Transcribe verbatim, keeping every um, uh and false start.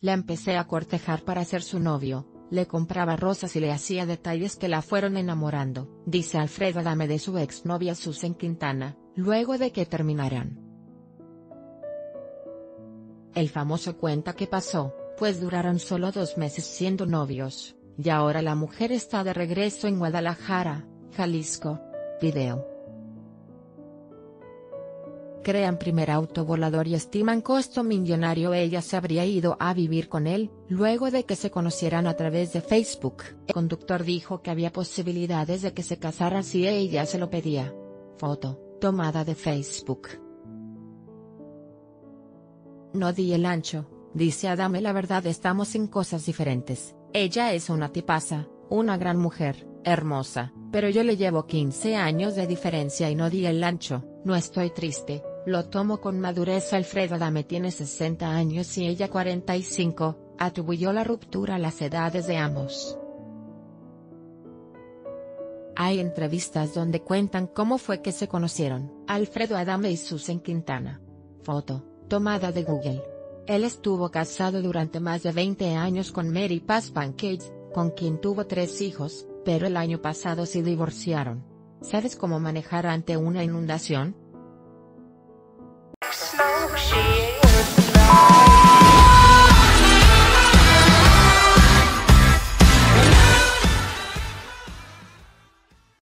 La empecé a cortejar para ser su novio, le compraba rosas y le hacía detalles que la fueron enamorando, dice Alfredo Adame de su exnovia Susan Quintana, luego de que terminaran. El famoso cuenta qué pasó, pues duraron solo dos meses siendo novios, y ahora la mujer está de regreso en Guadalajara, Jalisco. Video. Crean primer auto volador y estiman costo millonario. Ella se habría ido a vivir con él, luego de que se conocieran a través de Facebook. El conductor dijo que había posibilidades de que se casaran si ella se lo pedía. Foto, tomada de Facebook. No di el ancho, dice Adame. La verdad, estamos en cosas diferentes. Ella es una tipaza, una gran mujer, hermosa, pero yo le llevo quince años de diferencia y no di el ancho. No estoy triste, lo tomo con madurez. Alfredo Adame tiene sesenta años y ella cuarenta y cinco, atribuyó la ruptura a las edades de ambos. Hay entrevistas donde cuentan cómo fue que se conocieron, Alfredo Adame y Susan Quintana. Foto, tomada de Google. Él estuvo casado durante más de veinte años con Mary Paz Banquells, con quien tuvo tres hijos, pero el año pasado se divorciaron. ¿Sabes cómo manejar ante una inundación?